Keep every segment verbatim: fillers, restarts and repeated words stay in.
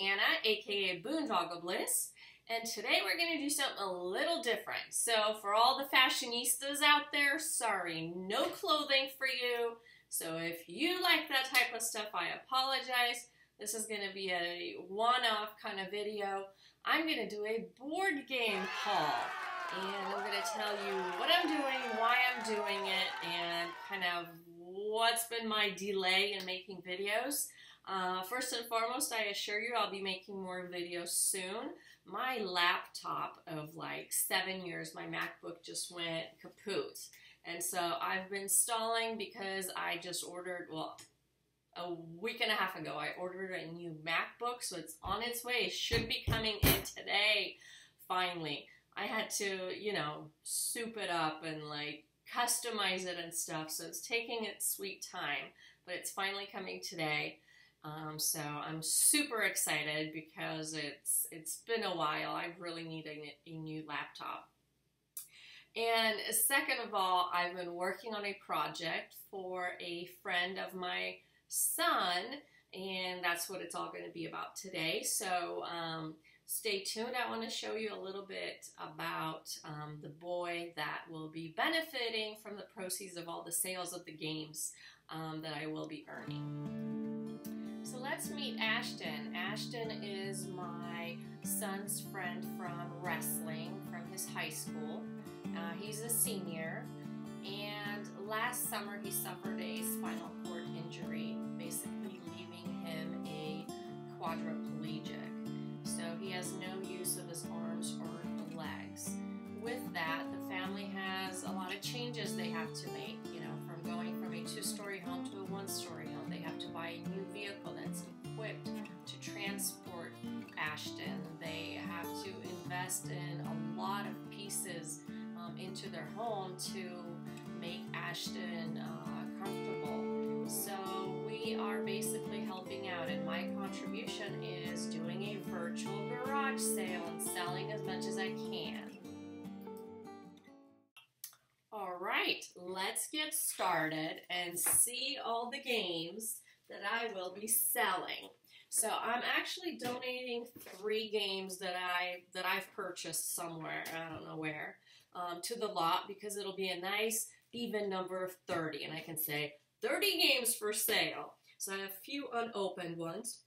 Anna, aka Boondoggle Bliss, and today we're going to do something a little different. So for all the fashionistas out there, sorry, no clothing for you. So if you like that type of stuff, I apologize. This is going to be a one-off kind of video. I'm going to do a board game haul, and I'm going to tell you what I'm doing, why I'm doing it, and kind of what's been my delay in making videos. Uh, first and foremost, I assure you I'll be making more videos soon. My laptop of like seven years, my MacBook, just went kaput. And so I've been stalling because I just ordered, well, a week and a half ago, I ordered a new MacBook, so it's on its way. It should be coming in today, finally. I had to, you know, soup it up and like customize it and stuff, so it's taking its sweet time, but it's finally coming today. Um, so I'm super excited because it's it's been a while. I really need a, a new laptop. And second of all, I've been working on a project for a friend of my son, and that's what it's all going to be about today. So um, stay tuned. I want to show you a little bit about um, the boy that will be benefiting from the proceeds of all the sales of the games um, that I will be earning. So let's meet Ashton. Ashton is my son's friend from wrestling, from his high school. Uh, he's a senior, and last summer he suffered a spinal cord injury, basically leaving him a quadriplegic. So he has no use of his arms or legs. With that, the family has a lot of changes they have to make, you know, from going from a two-story home to a one-story home. They have to buy a new vehicle that's equipped to transport Ashton. They have to invest in a lot of pieces um, into their home to make Ashton uh, comfortable. So we are basically helping out, and my contribution is doing a virtual garage sale and selling as much as I can. Alright, let's get started and see all the games that I will be selling. So I'm actually donating three games that, I, that I've purchased somewhere, I don't know where, um, to the lot, because it'll be a nice even number of thirty, and I can say thirty games for sale. So I have a few unopened ones,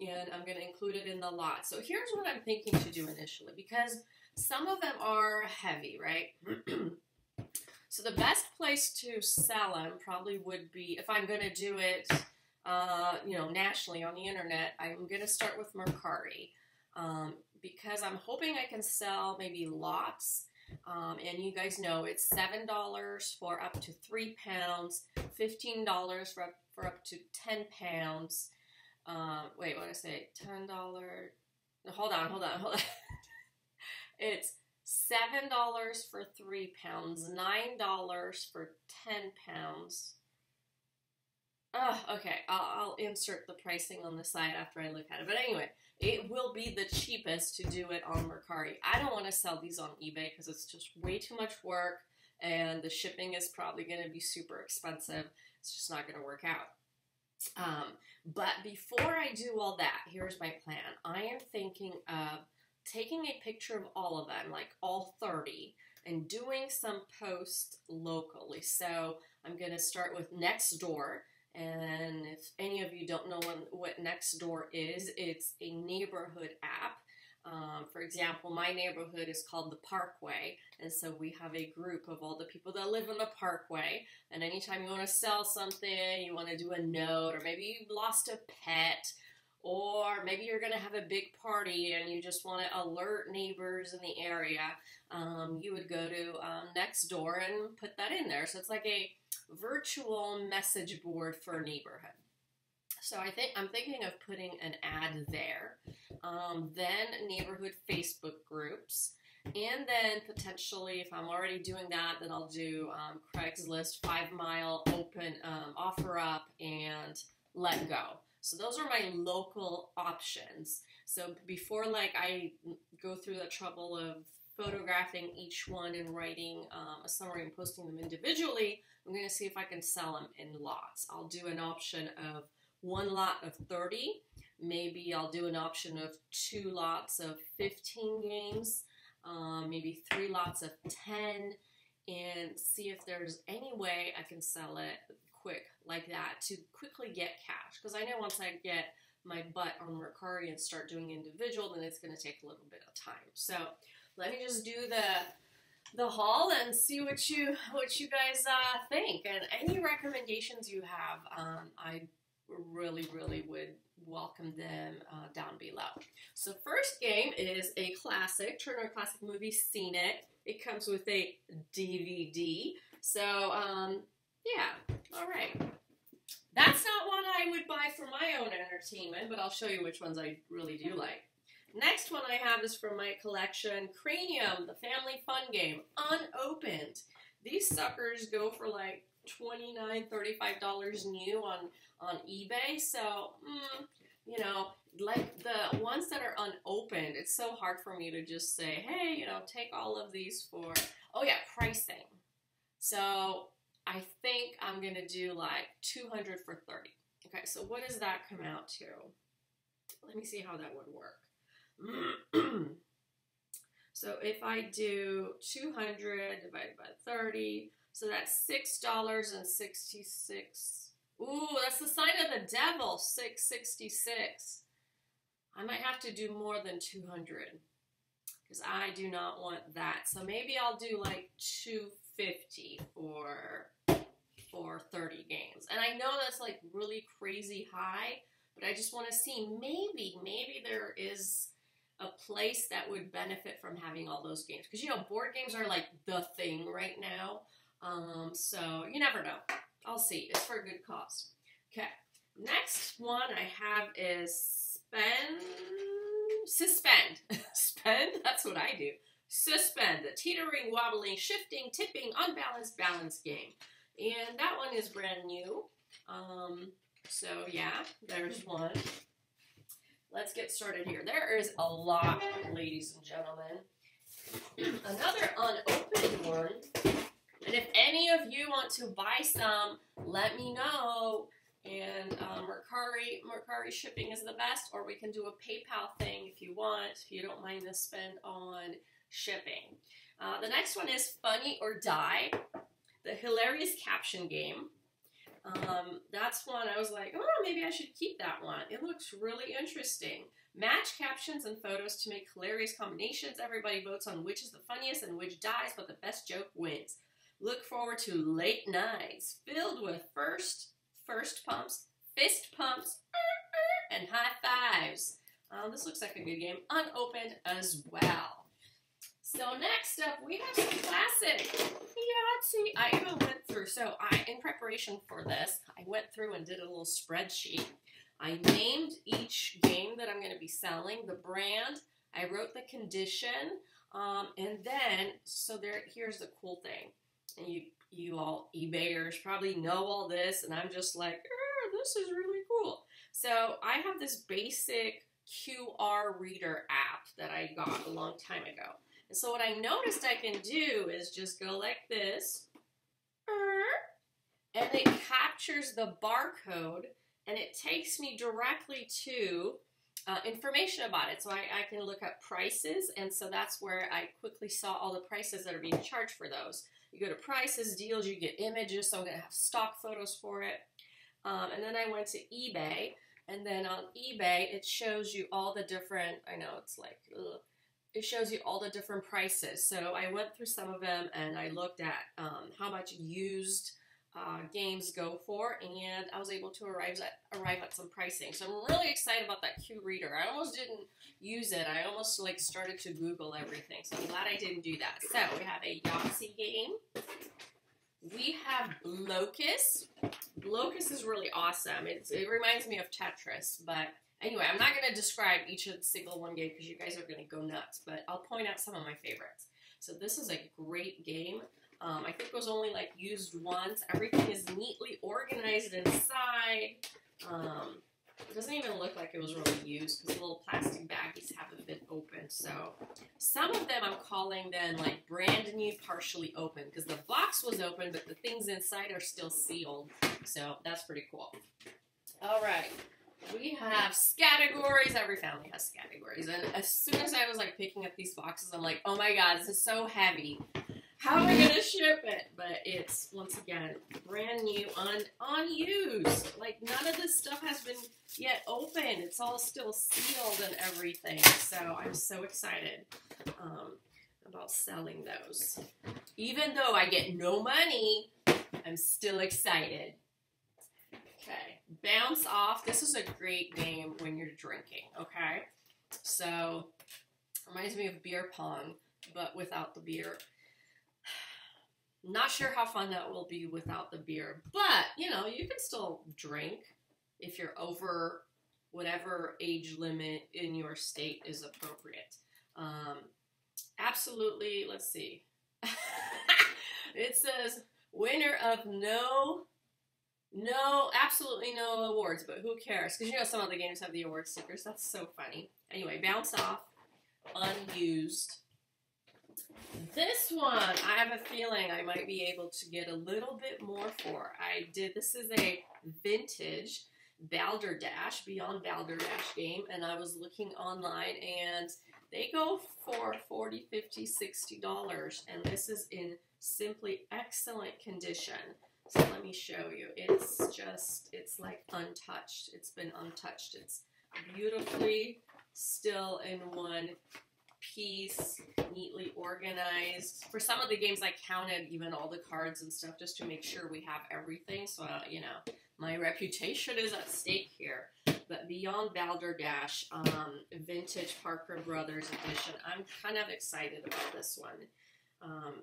and I'm going to include it in the lot. So here's what I'm thinking to do initially, because some of them are heavy, right? So the best place to sell them probably would be, if I'm going to do it, uh, you know, nationally on the internet, I'm going to start with Mercari, um, because I'm hoping I can sell maybe lots, um, and you guys know it's seven dollars for up to three pounds, fifteen dollars for up, for up to ten pounds, um, wait, what did I say, ten dollars, no, hold on, hold on, hold on, it's seven dollars for three pounds, nine dollars for ten pounds. Oh, okay, I'll, I'll insert the pricing on the side after I look at it. But anyway, it will be the cheapest to do it on Mercari. I don't want to sell these on eBay because it's just way too much work, and the shipping is probably going to be super expensive. It's just not going to work out. Um, but before I do all that, here's my plan. I am thinking of taking a picture of all of them, like all thirty, and doing some posts locally. So I'm going to start with Nextdoor, and if any of you don't know what Nextdoor is, it's a neighborhood app. Um, for example, my neighborhood is called the Parkway, and so we have a group of all the people that live in the Parkway, and anytime you want to sell something, you want to do a note, or maybe you lost a pet, or maybe you're going to have a big party and you just want to alert neighbors in the area, um, you would go to um, Nextdoor and put that in there. So it's like a virtual message board for a neighborhood. So I think, I'm thinking of putting an ad there, um, then neighborhood Facebook groups, and then potentially, if I'm already doing that, then I'll do um, Craigslist, Five Mile, Open, um, OfferUp, and Letgo. So those are my local options. So before like I go through the trouble of photographing each one and writing um, a summary and posting them individually, I'm going to see if I can sell them in lots. I'll do an option of one lot of thirty, Maybe I'll do an option of two lots of fifteen games, um, maybe three lots of ten, and see if there's any way I can sell it quick like that to quickly get cash. Because I know once I get my butt on Mercari and start doing individual, then it's going to take a little bit of time. So let me just do the the haul and see what you what you guys uh, think, and any recommendations you have. Um, I really really would welcome them uh, down below. So first game is a classic Turner Classic Movie, Seen It. It comes with a D V D. So um, yeah, all right. That's not one I would buy for my own entertainment, but I'll show you which ones I really do like. Next one I have is from my collection, Cranium, the family fun game, unopened. These suckers go for like twenty-nine, thirty-five dollars new on, on eBay, so, mm, you know, like the ones that are unopened, it's so hard for me to just say, hey, you know, take all of these for, oh yeah, pricing. So I think I'm going to do like two hundred for thirty. Okay, so what does that come out to? Let me see how that would work. So if I do two hundred divided by thirty, so that's six dollars and sixty-six cents. Ooh, that's the sign of the devil, six sixty-six. I might have to do more than two hundred because I do not want that. So maybe I'll do like two fifty for for thirty games, and I know that's like really crazy high, but I just want to see maybe maybe there is a place that would benefit from having all those games, because you know board games are like the thing right now, um, so you never know. I'll see. It's for a good cause. Okay, next one I have is spend suspend spend. That's what I do. Suspend, the teetering, wobbling, shifting, tipping, unbalanced, balanced game. And that one is brand new. Um, so yeah, there's one. Let's get started here. There is a lot, ladies and gentlemen. Another unopened one. And if any of you want to buy some, let me know. And uh, Mercari, Mercari shipping is the best, or we can do a PayPal thing if you want, if you don't mind the spend on shipping. Uh, the next one is Funny or Die, the hilarious caption game. Um, that's one I was like, oh, maybe I should keep that one. It looks really interesting. Match captions and photos to make hilarious combinations. Everybody votes on which is the funniest and which dies, but the best joke wins. Look forward to late nights filled with first, first pumps, fist pumps, er, er, and high fives. Um, this looks like a good game, unopened as well. So next up, we have some classic Yahtzee. I even went through, so I, in preparation for this, I went through and did a little spreadsheet. I named each game that I'm going to be selling, the brand, I wrote the condition, um, and then, so there, here's the cool thing. And you, you all eBayers probably know all this, and I'm just like, eh, this is really cool. So I have this basic Q R reader app that I got a long time ago. And so what I noticed I can do is just go like this, and it captures the barcode, and it takes me directly to uh, information about it. So I, I can look up prices, and so that's where I quickly saw all the prices that are being charged for those. You go to prices, deals, you get images, so I'm going to have stock photos for it. Um, and then I went to eBay, and then on eBay, it shows you all the different, I know it's like, ugh. It shows you all the different prices. So I went through some of them and I looked at um, how much used uh, games go for, and I was able to arrive at arrive at some pricing. So I'm really excited about that Q reader. I almost didn't use it. I almost like started to Google everything. So I'm glad I didn't do that. So we have a Yahtzee game. We have Locus. Locus is really awesome. It's, it reminds me of Tetris, but anyway, I'm not going to describe each of the single one game because you guys are going to go nuts, but I'll point out some of my favorites. So this is a great game. Um, I think it was only like used once. Everything is neatly organized inside. Um, it doesn't even look like it was really used because the little plastic baggies haven't been opened. So some of them I'm calling them like brand new partially open because the box was open, but the things inside are still sealed. So that's pretty cool. All right. we have categories. Every family has categories. And as soon as I was like picking up these boxes, I'm like, oh my god, this is so heavy. How am I gonna ship it? But it's, once again, brand new, un unused. Like, none of this stuff has been yet opened. It's all still sealed and everything. So I'm so excited um, about selling those. Even though I get no money, I'm still excited. Okay, Bounce Off. This is a great game when you're drinking, okay? So, reminds me of beer pong, but without the beer. Not sure how fun that will be without the beer, but, you know, you can still drink if you're over whatever age limit in your state is appropriate. Um, absolutely, let's see. It says, winner of no, no, absolutely no awards, but who cares? Because, you know, some of the games have the award stickers. That's so funny. Anyway, Bounce Off, unused. This one, I have a feeling I might be able to get a little bit more for. I did, this is a vintage Balderdash, Beyond Balderdash game, and I was looking online, and they go for forty, fifty, sixty dollars, and this is in simply excellent condition. So let me show you. It's just, it's like untouched. It's been untouched. It's beautifully still in one piece, neatly organized. For some of the games, I counted even all the cards and stuff just to make sure we have everything. So, uh, you know, my reputation is at stake here. But Beyond Balderdash, um, vintage Parker Brothers edition, I'm kind of excited about this one. Um,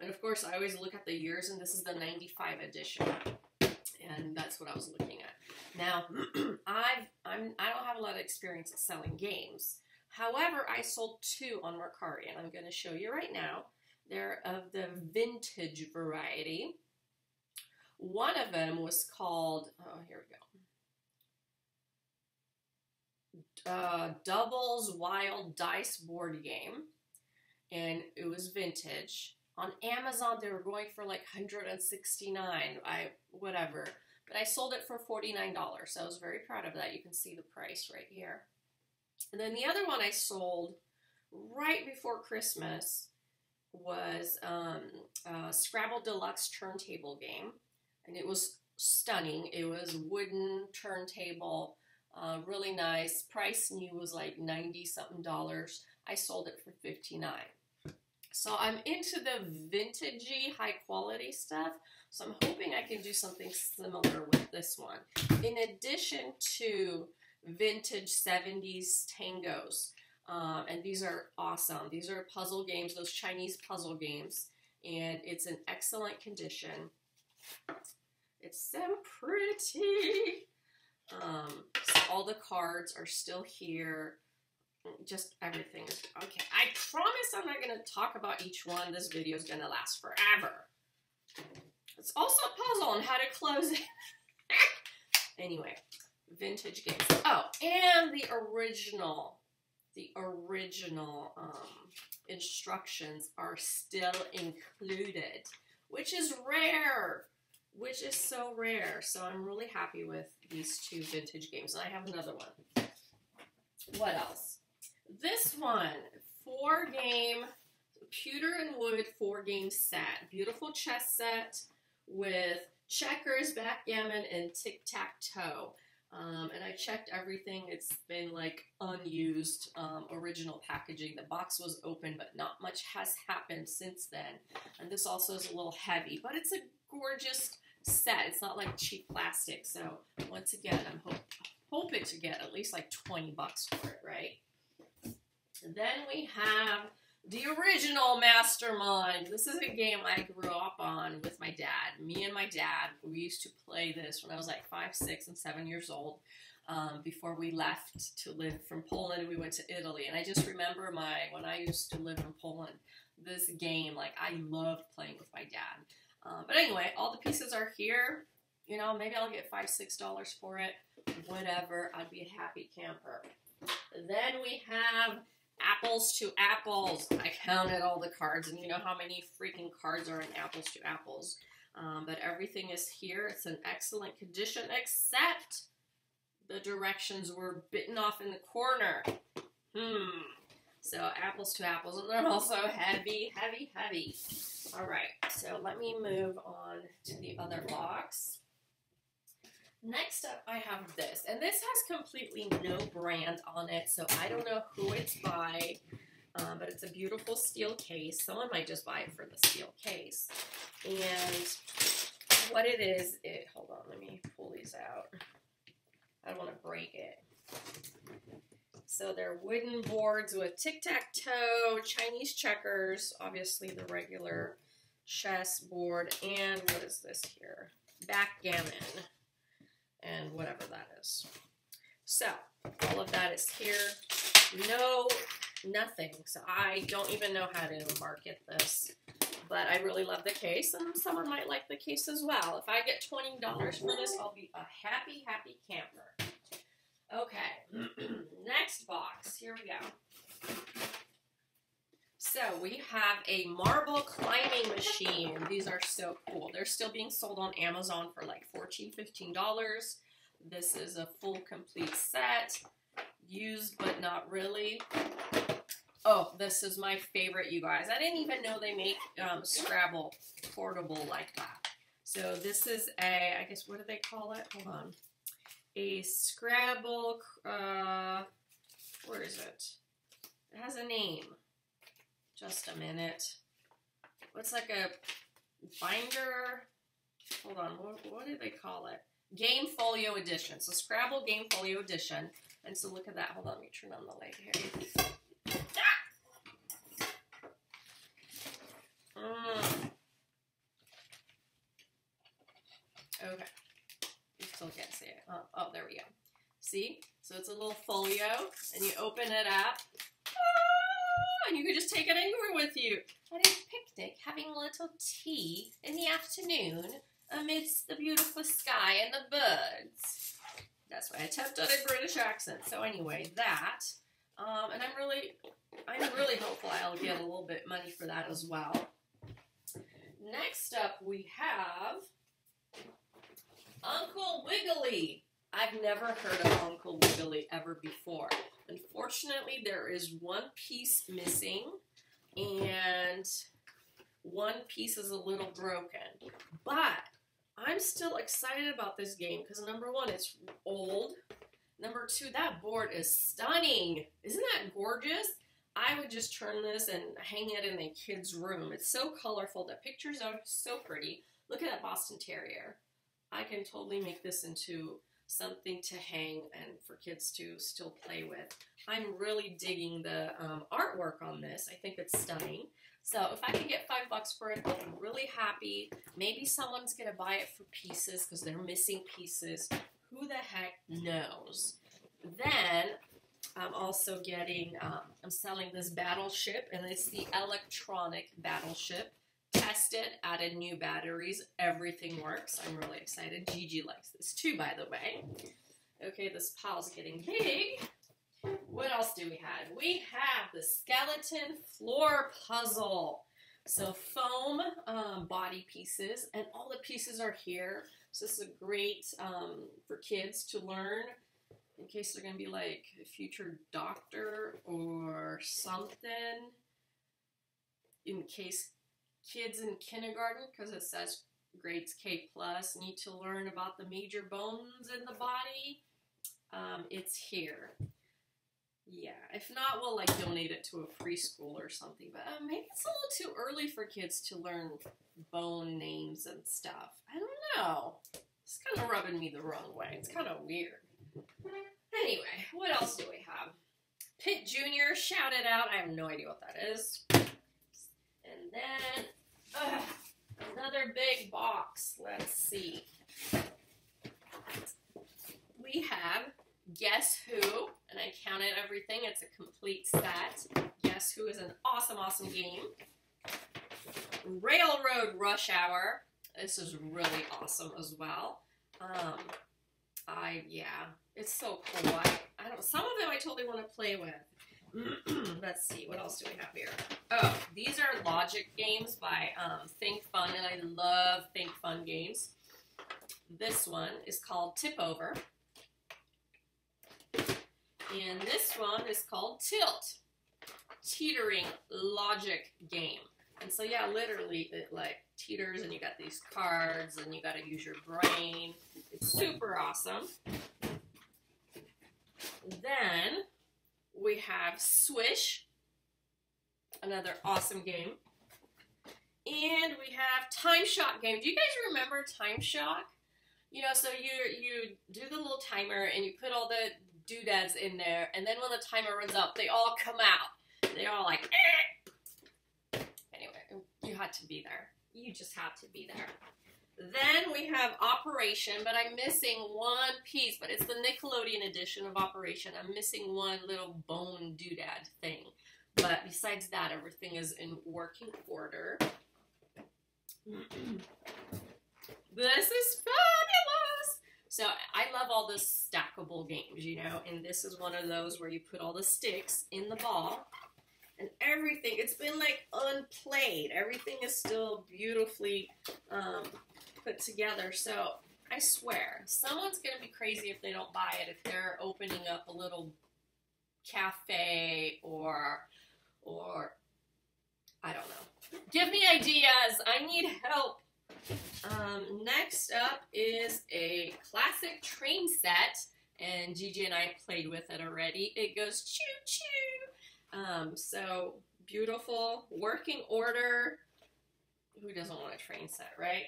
and of course, I always look at the years, and this is the ninety-five edition. And that's what I was looking at. Now, I've, I'm, I don't have a lot of experience at selling games. However, I sold two on Mercari, and I'm going to show you right now. They're of the vintage variety. One of them was called, oh, here we go, uh, Doubles Wild Dice Board Game, and it was vintage. On Amazon, they were going for like one hundred sixty-nine dollars, I, whatever, but I sold it for forty-nine dollars, so I was very proud of that. You can see the price right here. And then the other one I sold right before Christmas was um, a Scrabble Deluxe turntable game. And it was stunning. It was wooden turntable, uh, really nice. Price new was like ninety something dollars. I sold it for fifty-nine. So I'm into the vintagey, high quality stuff. So I'm hoping I can do something similar with this one. In addition to vintage seventies tangos, um, and these are awesome. These are puzzle games, those Chinese puzzle games, and it's in excellent condition. It's so pretty. Um, so all the cards are still here. Just everything. Okay, I promise I'm not going to talk about each one. This video is going to last forever. It's also a puzzle on how to close it. Anyway. Vintage games. Oh, and the original, the original um, instructions are still included, which is rare, which is so rare. So I'm really happy with these two vintage games. And I have another one. What else? This one, four game, pewter and wood four game set. Beautiful chess set with checkers, backgammon, and tic-tac-toe. Um, and I checked everything. It's been like unused, um, original packaging. The box was open, but not much has happened since then. And this also is a little heavy, but it's a gorgeous set. It's not like cheap plastic. So once again, I'm hope hoping to get at least like twenty bucks for it, right? And then we have the original Mastermind. This is a game I grew up on with my dad. Me and my dad, we used to play this when I was like five, six, and seven years old. Um, before we left to live from Poland, we went to Italy. And I just remember my when I used to live in Poland, this game, like I loved playing with my dad. Um, but anyway, all the pieces are here. You know, maybe I'll get five, six dollars for it. Whatever, I'd be a happy camper. Then we have Apples to Apples. I counted all the cards, and you know how many freaking cards are in Apples to Apples. Um, but everything is here. It's in excellent condition, except the directions were bitten off in the corner. Hmm. So Apples to Apples, and then also heavy, heavy, heavy. All right, so let me move on to the other box. Next up, I have this, and this has completely no brand on it, so I don't know who it's by, um, but it's a beautiful steel case. Someone might just buy it for the steel case. And what it is, it, hold on, let me pull these out. I don't want to break it. So they're wooden boards with tic-tac-toe, Chinese checkers, obviously the regular chess board, and what is this here? Backgammon, and whatever that is. So, all of that is here. No, nothing. So I don't even know how to market this, but I really love the case, and someone might like the case as well. If I get twenty dollars for this, I'll be a happy, happy camper. Okay, next box, here we go. So we have a marble climbing machine. These are so cool. They're still being sold on Amazon for like fourteen dollars, fifteen dollars. This is a full complete set, used but not really. Oh, this is my favorite, you guys. I didn't even know they make um, Scrabble portable like that. So this is a, I guess, what do they call it? Hold on. A Scrabble, uh, where is it? It has a name. Just a minute. What's like a binder? Hold on, what, what do they call it? Game Folio Edition. So Scrabble Game Folio Edition. And so look at that. Hold on, let me turn on the light here. Ah! Mm. Okay. Still can't see it. Oh, oh, there we go. See? So it's a little folio, and you open it up, ah, and you can just take it anywhere with you. At a picnic, having a little tea in the afternoon amidst the beautiful sky and the birds. That's why I tapped out a British accent. So anyway, that, um, and I'm really, I'm really hopeful I'll get a little bit of money for that as well. Next up, we have Uncle Wiggily. I've never heard of Uncle Wiggily ever before. Unfortunately, there is one piece missing, and one piece is a little broken. But I'm still excited about this game because, number one, it's old. Number two, that board is stunning. Isn't that gorgeous? I would just turn this and hang it in a kid's room. It's so colorful. The pictures are so pretty. Look at that Boston Terrier. I can totally make this into something to hang and for kids to still play with. I'm really digging the um, artwork on this. I think it's stunning. So if I could get five bucks for it, I'm really happy. Maybe someone's gonna buy it for pieces because they're missing pieces. Who the heck knows? Then I'm also getting, um, I'm selling this Battleship, and it's the electronic Battleship. Tested, added new batteries, everything works. I'm really excited. Gigi likes this too, by the way. Okay, this pile's getting big. What else do we have? We have the skeleton floor puzzle. So foam um, body pieces, and all the pieces are here. So this is a great um, for kids to learn in case they're going to be like a future doctor or something. In case kids in kindergarten, because it says grades K plus, need to learn about the major bones in the body. Um, it's here. Yeah, if not, we'll like donate it to a preschool or something, but uh, maybe it's a little too early for kids to learn bone names and stuff. I don't know. It's kind of rubbing me the wrong way. It's kind of weird. Anyway, what else do we have? Pitt Junior, shout it out. I have no idea what that is. And then, ugh, another big box. Let's see. We have Guess Who, and I counted everything. It's a complete set. Guess Who is an awesome, awesome game. Railroad Rush Hour. This is really awesome as well. Um, I, yeah, it's so cool. I, I don't, some of them I totally want to play with. Let's see, what else do we have here? Oh, these are logic games by um, Think Fun, and I love Think Fun games. This one is called Tip Over. And this one is called Tilt, teetering logic game. And so yeah, literally it like teeters and you got these cards and you got to use your brain. It's super awesome. Then we have Swish, another awesome game. And we have Time Shock game. Do you guys remember Time Shock? You know, so you you do the little timer and you put all the doodads in there, and then when the timer runs up, they all come out. They're all like, eh. Anyway, you had to be there. You just had to be there. Then we have Operation, but I'm missing one piece, but it's the Nickelodeon edition of Operation. I'm missing one little bone doodad thing. But besides that, everything is in working order. This is fabulous! So I love all the stackable games, you know, and this is one of those where you put all the sticks in the ball and everything, it's been like unplayed. Everything is still beautifully um, put together. So I swear, someone's gonna be crazy if they don't buy it, if they're opening up a little cafe or, or I don't know. Give me ideas, I need help. Um, next up is a classic train set, and Gigi and I played with it already. It goes choo-choo. Um, so beautiful, working order. Who doesn't want a train set, right?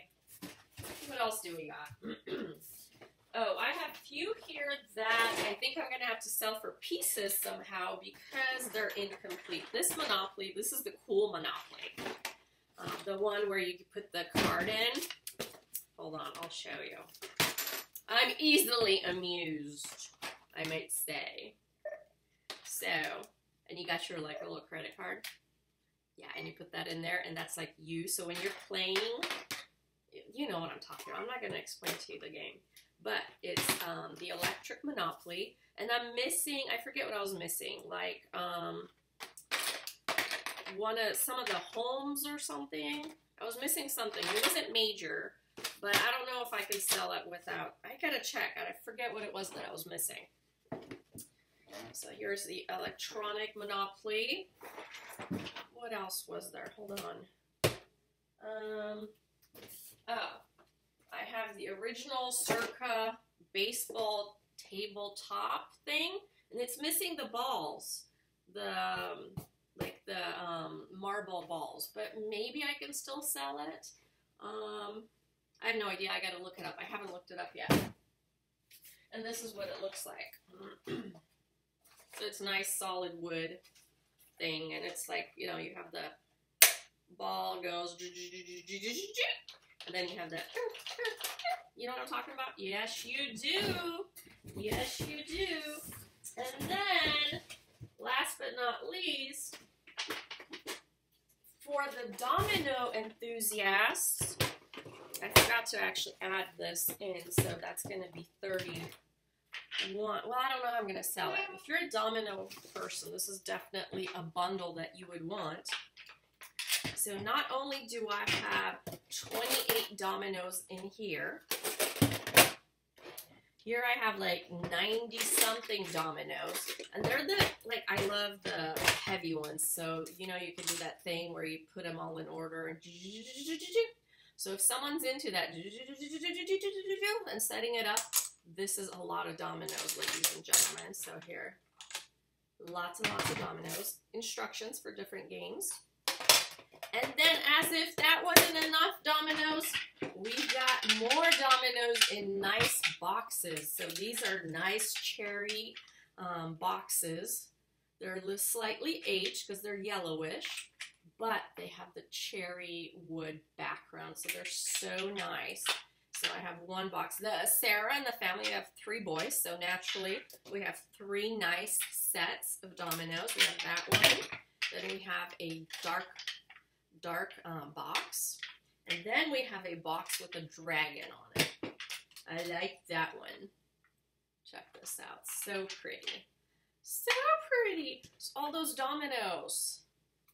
What else do we got? Oh, I have a few here that I think I'm gonna have to sell for pieces somehow because they're incomplete. This Monopoly, this is the cool Monopoly. Um, the one where you put the card in. Hold on, I'll show you. I'm easily amused, I might say. So, and you got your like a little credit card. Yeah, and you put that in there, and that's like you. So when you're playing, you know what I'm talking about. I'm not going to explain to you the game. But it's um, the electric Monopoly. And I'm missing, I forget what I was missing. Like, um... one of some of the homes or something. I was missing something. It wasn't major, but I don't know if I can sell it without. I gotta check. I forget what it was that I was missing. So here's the electronic Monopoly. What else was there? Hold on. Um, oh, I have the original Circa baseball tabletop thing, and it's missing the balls. The um, like the um, marble balls, but maybe I can still sell it. Um, I have no idea, I gotta look it up. I haven't looked it up yet. And this is what it looks like. So it's nice solid wood thing, and it's like, you know, you have the ball goes, and then you have that, you know what I'm talking about? Yes, you do. Yes, you do. And then, last but not least, for the domino enthusiasts, I forgot to actually add this in, so that's going to be thirty-one. Well, I don't know how I'm going to sell it. If you're a domino person, this is definitely a bundle that you would want. So not only do I have twenty-eight dominoes in here, here I have like ninety something dominoes, and they're the, like, I love the heavy ones. So, you know, you can do that thing where you put them all in order. And so if someone's into that and setting it up, this is a lot of dominoes, ladies and gentlemen. So here, lots and lots of dominoes, instructions for different games. And then, as if that wasn't enough dominoes, we've got more dominoes in nice boxes. So these are nice cherry um, boxes. They're slightly aged because they're yellowish, but they have the cherry wood background. So they're so nice. So I have one box. The Sarah and the family have three boys. So naturally, we have three nice sets of dominoes. We have that one. Then we have a dark dark um, box, and then we have a box with a dragon on it. I like that one. Check this out, so pretty, so pretty. It's all those dominoes.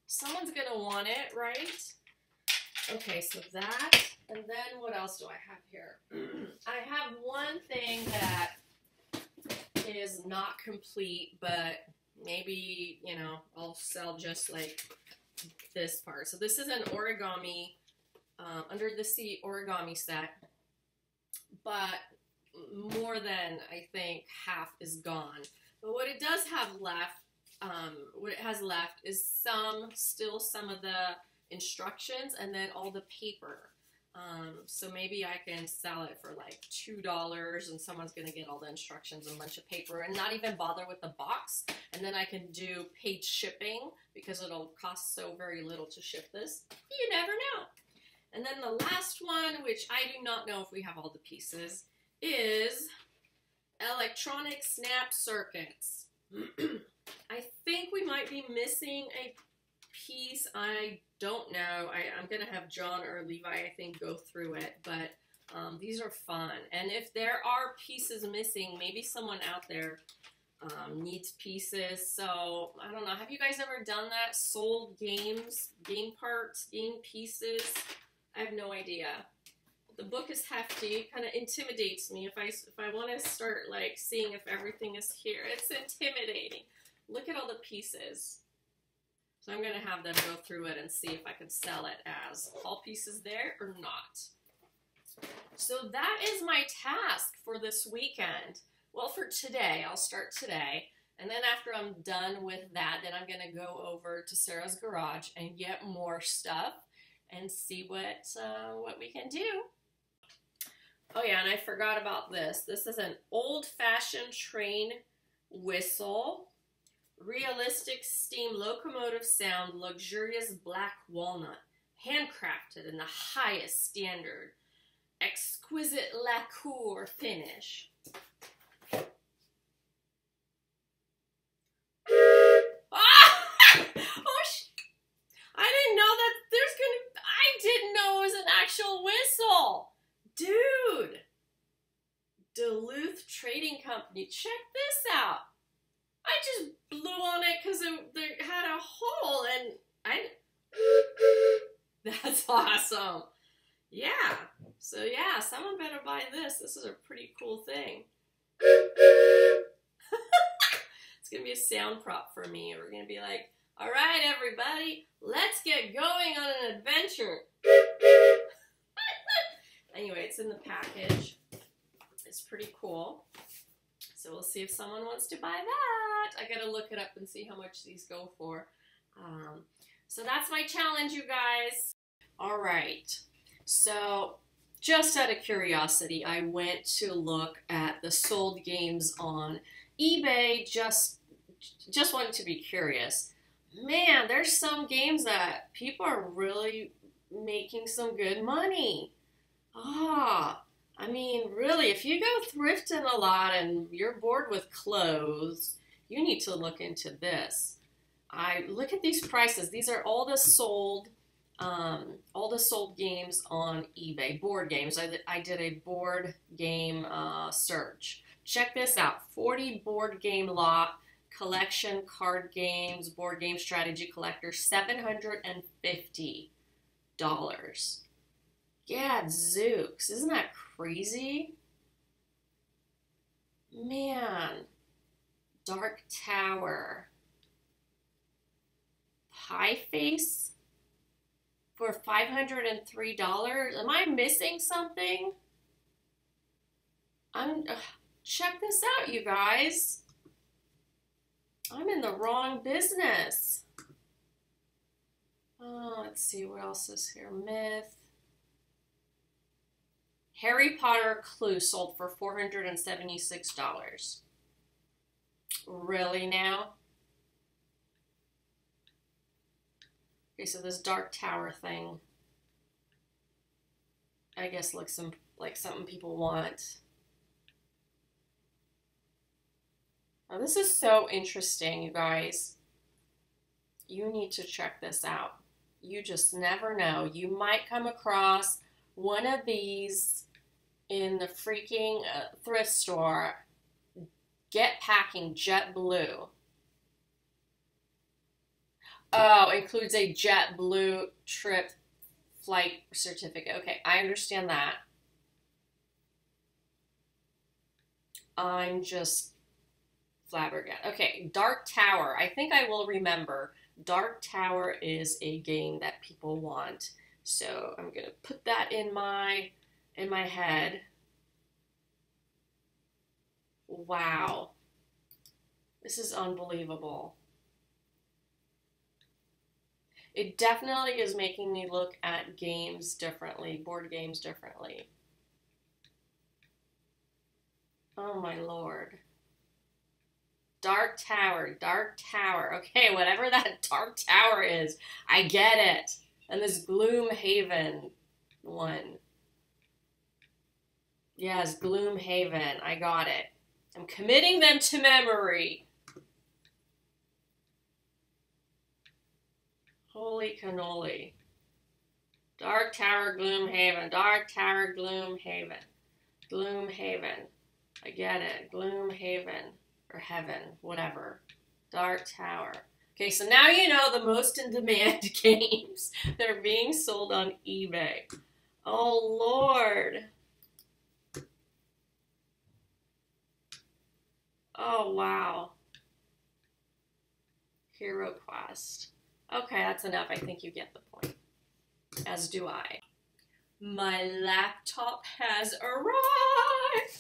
Someone's gonna want it, right? Okay, so that, and then what else do I have here? I have one thing that is not complete, but maybe, you know, I'll sell just like this part. So this is an origami, uh, under the sea origami set, but more than I think half is gone. But what it does have left, um, what it has left is some, still some of the instructions and then all the paper. Um, so maybe I can sell it for like two dollars and someone's going to get all the instructions and a bunch of paper and not even bother with the box. And then I can do paid shipping because it'll cost so very little to ship this. You never know. And then the last one, which I do not know if we have all the pieces, is electronic snap circuits. I think we might be missing a piece. I don't know. I, I'm going to have John or Levi, I think, go through it, but um, these are fun. And if there are pieces missing, maybe someone out there um, needs pieces. So I don't know. Have you guys ever done that? Sold games, game parts, game pieces? I have no idea. The book is hefty. Kind of intimidates me. If I, if I want to start like seeing if everything is here, it's intimidating. Look at all the pieces. So I'm going to have them go through it and see if I can sell it as all pieces there or not. So that is my task for this weekend. Well, for today, I'll start today. And then after I'm done with that, then I'm going to go over to Sarah's garage and get more stuff and see what, uh, what we can do. Oh yeah, and I forgot about this. This is an old-fashioned train whistle. Realistic steam locomotive sound, luxurious black walnut, handcrafted in the highest standard, exquisite lacquer finish. Ah! Oh, sh I didn't know that there's gonna. I didn't know it was an actual whistle, dude. Duluth Trading Company. Check this out. I just blew on it because it, it had a hole, and I... That's awesome. Yeah. So, yeah, someone better buy this. This is a pretty cool thing. It's going to be a sound prop for me. We're going to be like, all right, everybody, let's get going on an adventure. Anyway, it's in the package. It's pretty cool. So we'll see if someone wants to buy that. I gotta look it up and see how much these go for. Um, so that's my challenge, you guys. All right. So just out of curiosity, I went to look at the sold games on eBay. Just, just wanted to be curious. Man, there's some games that people are really making some good money. Ah. I mean, really, if you go thrifting a lot and you're bored with clothes, you need to look into this. I look at these prices. These are all the sold, um, all the sold games on eBay. Board games. I, I did a board game uh, search. Check this out: forty board game lot collection, card games, board game strategy collector, seven hundred and fifty dollars. Yeah, Zooks. Isn't that crazy? Man. Dark Tower. Pie Face for five hundred and three dollars. Am I missing something? I'm ugh, check this out, you guys. I'm in the wrong business. Oh, let's see what else is here. Myth. Harry Potter Clue sold for four hundred and seventy-six dollars. Really now? Okay, so this Dark Tower thing, I guess, looks some, like something people want. Now, this is so interesting, you guys. You need to check this out. You just never know. You might come across one of these in the freaking uh, thrift store. Get packing JetBlue. Oh, includes a JetBlue trip flight certificate. Okay, I understand that. I'm just flabbergasted. Okay, Dark Tower. I think I will remember. Dark Tower is a game that people want. So I'm gonna put that in my in my head. Wow. This is unbelievable. It definitely is making me look at games differently, board games differently. Oh my Lord. Dark Tower, Dark Tower. Okay, whatever that Dark Tower is, I get it. And this Gloomhaven one. Yes, Gloomhaven, I got it. I'm committing them to memory. Holy cannoli. Dark Tower, Gloomhaven. Dark Tower, Gloomhaven. Gloomhaven. I get it. Gloomhaven. Or heaven. Whatever. Dark Tower. Okay, so now you know the most in-demand games that are being sold on eBay. Oh, Lord. Oh, wow. Hero Quest. Okay, that's enough. I think you get the point. As do I. My laptop has arrived!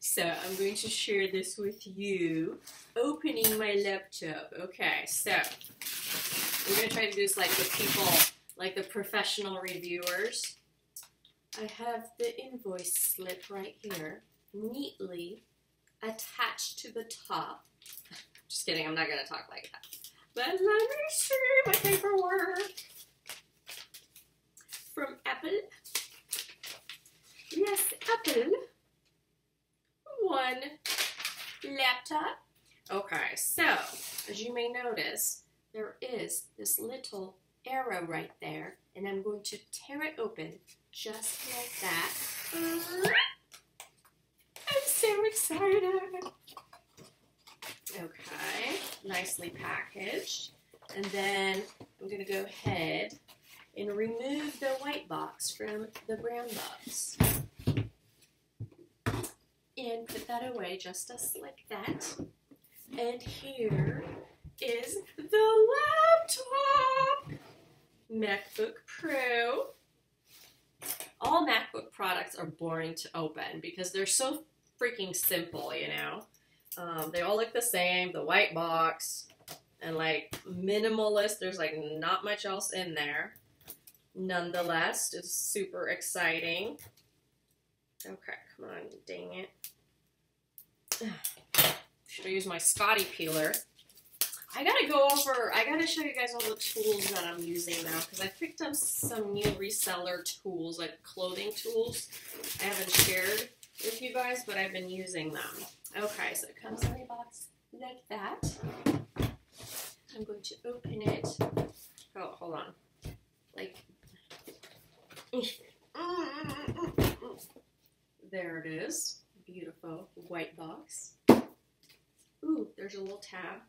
So I'm going to share this with you. Opening my laptop. Okay, so we're going to try to do this like the people, like the professional reviewers. I have the invoice slip right here, neatly attached to the top. Just kidding, I'm not going to talk like that. But let me see my paperwork from Apple. Yes, Apple. One laptop. Okay, so as you may notice, there is this little arrow right there, and I'm going to tear it open just like that. I'm so excited. Okay, nicely packaged. And then I'm going to go ahead and remove the white box from the brown box. And put that away just as like that. And here is the laptop! MacBook Pro. All MacBook products are boring to open because they're so freaking simple, you know? Um, they all look the same, the white box, and like minimalist, there's like not much else in there. Nonetheless, it's super exciting. Okay, come on, dang it. Should I use my Scotty peeler? I gotta go over, I gotta show you guys all the tools that I'm using now because I picked up some new reseller tools, like clothing tools. I haven't shared with you guys, but I've been using them. Okay, so it comes in a box like that. I'm going to open it. Oh, hold on. Like, there it is. Beautiful white box. Ooh, there's a little tab.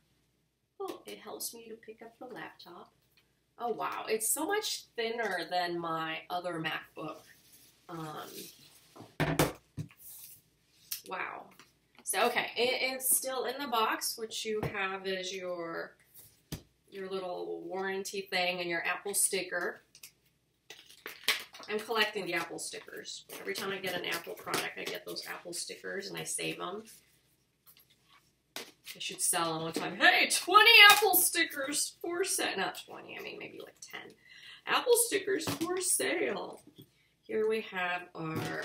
Oh, it helps me to pick up the laptop. Oh, wow. It's so much thinner than my other MacBook. Um, wow. So, okay, it, it's still in the box. What you have is your, your little warranty thing and your Apple sticker. I'm collecting the Apple stickers. Every time I get an Apple product, I get those Apple stickers and I save them. I should sell them one time. Hey, twenty Apple stickers for sale. Not twenty, I mean maybe like ten. Apple stickers for sale. Here we have our...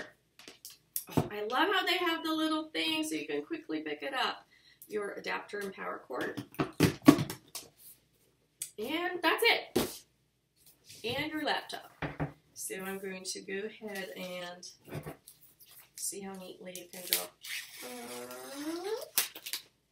Oh, I love how they have the little thing so you can quickly pick it up. Your adapter and power cord. And that's it. And your laptop. So I'm going to go ahead and see how neatly you can go.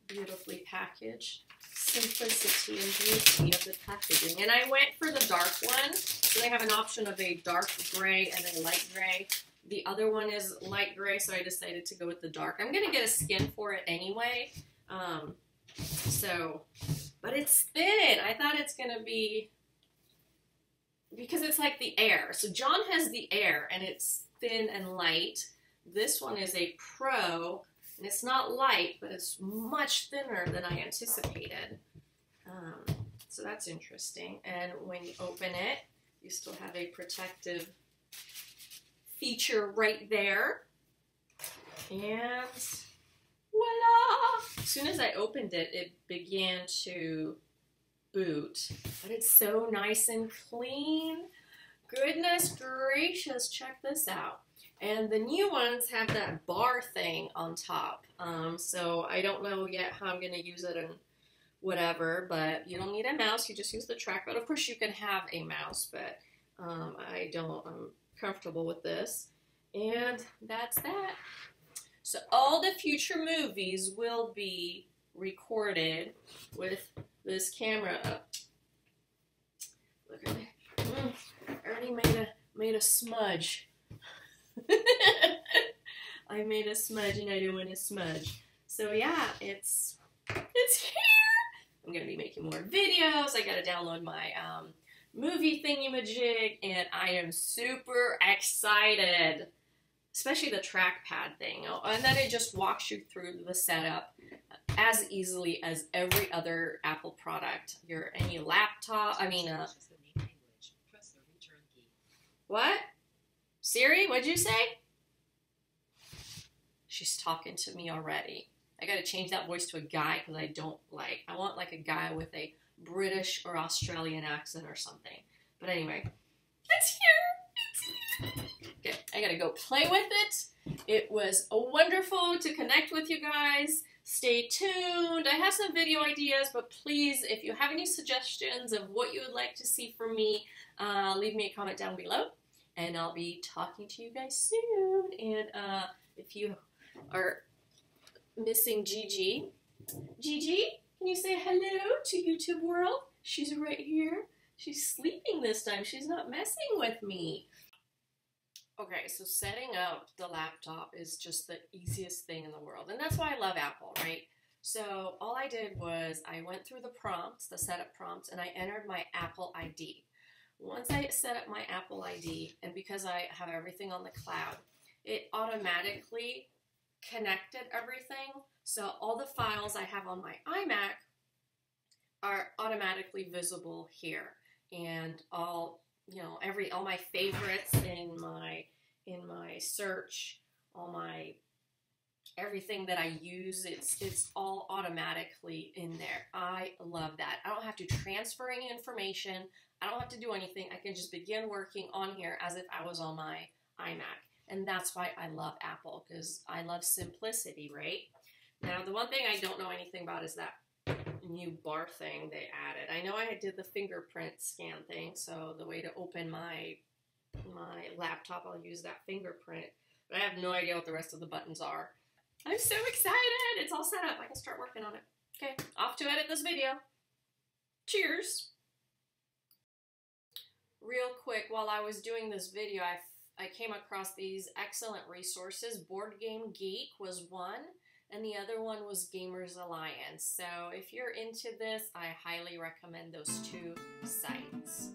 Beautifully packaged. Simplicity and beauty of the packaging. And I went for the dark one. So they have an option of a dark gray and a light gray. The other one is light gray, so I decided to go with the dark. I'm going to get a skin for it anyway. Um, so, but it's thin. I thought it's going to be, because it's like the Air. So John has the Air, and it's thin and light. This one is a Pro, And it's not light, but it's much thinner than I anticipated. Um, so that's interesting. And when you open it, you still have a protective feature right there. And voila! As soon as I opened it, it began to boot. But it's so nice and clean. Goodness gracious, check this out. And the new ones have that bar thing on top. Um, so I don't know yet how I'm going to use it and whatever, but you don't need a mouse. You just use the trackpad. Of course, you can have a mouse, but um, I don't, I'm comfortable with this. And that's that. So all the future movies will be recorded with this camera up. Look at that. Mm, I already made a, made a smudge. I made a smudge and I didn't want to smudge. So yeah, it's it's here. I'm gonna be making more videos. I gotta download my um, movie thingamajig, and I am super excited. Especially the trackpad thing. Oh, and then it just walks you through the setup as easily as every other Apple product. Your any laptop. I mean, uh, what? Siri, what'd you say? She's talking to me already. I gotta change that voice to a guy because I don't like, I want like a guy with a British or Australian accent or something. But anyway, it's here, it's here. Okay, I gotta go play with it. It was wonderful to connect with you guys. Stay tuned. I have some video ideas, but please, if you have any suggestions of what you would like to see from me, uh, leave me a comment down below. And I'll be talking to you guys soon. And uh, if you are missing Gigi, Gigi, can you say hello to YouTube world? She's right here. She's sleeping this time. She's not messing with me. Okay, so setting up the laptop is just the easiest thing in the world. And that's why I love Apple, right? So all I did was I went through the prompts, the setup prompts, and I entered my Apple I D. Once I set up my Apple I D, and because I have everything on the cloud, it automatically connected everything. So all the files I have on my iMac are automatically visible here, and all you know, every all my favorites in my in my search, all my everything that I use, it's it's all automatically in there. I love that. I don't have to transfer any information. I don't have to do anything. I can just begin working on here as if I was on my iMac. And that's why I love Apple, because I love simplicity, right? Now, the one thing I don't know anything about is that new bar thing they added. I know I did the fingerprint scan thing, so the way to open my, my laptop, I'll use that fingerprint. But I have no idea what the rest of the buttons are. I'm so excited. It's all set up. I can start working on it. Okay, off to edit this video. Cheers. Real quick, while I was doing this video, I, I came across these excellent resources. Board Game Geek was one, and the other one was Gamers Alliance. So if you're into this, I highly recommend those two sites.